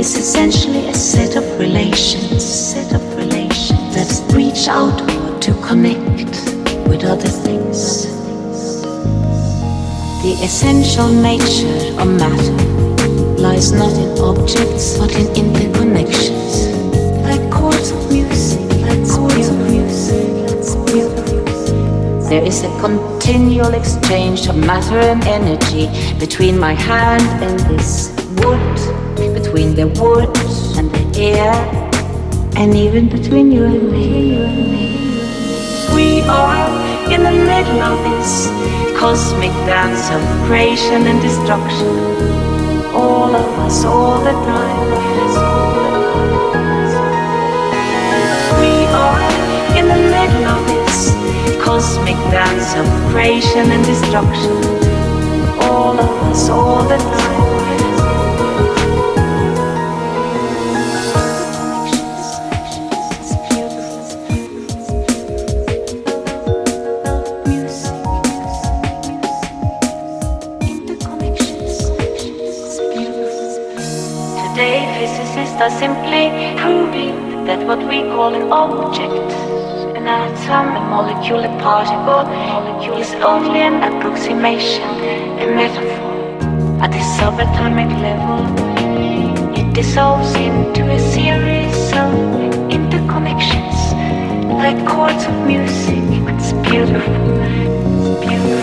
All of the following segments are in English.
is essentially a set of relations that reach outward to connect with other things. The essential nature of matter lies not in objects but in interconnections, like chords of music. There is a continual exchange of matter and energy between my hand and this wood, between the wood and the air, and even between you and me. We are in the middle of this cosmic dance of creation and destruction, all of us, all the time. Cosmic dance of creation and destruction, all of us, all the time. Today, physicists are simply proving that what we call an object, an atom, a molecule, a particle, is only an approximation, a metaphor. At the subatomic level, it dissolves into a series of interconnections, like chords of music. It's beautiful, it's beautiful.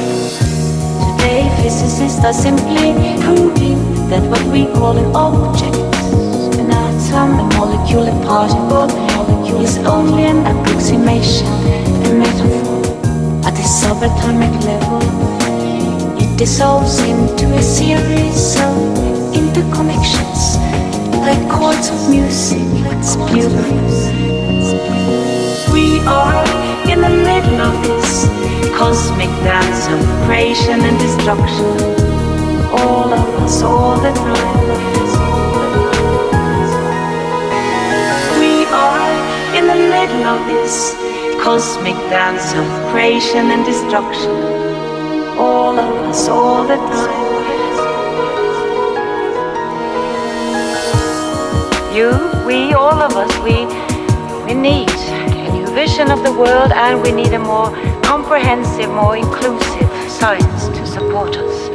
Today, physicists are simply proving that what we call an object, an atom, a molecule, a particle, is only an approximation, a metaphor. At the subatomic level, it dissolves into a series of interconnections, like chords of music. It's beautiful. We are in the middle of this cosmic dance of creation and destruction, all of us, all the time. Of this cosmic dance of creation and destruction, all of us, all the time. You, we, all of us, we need a new vision of the world, and we need a more comprehensive, more inclusive science to support us.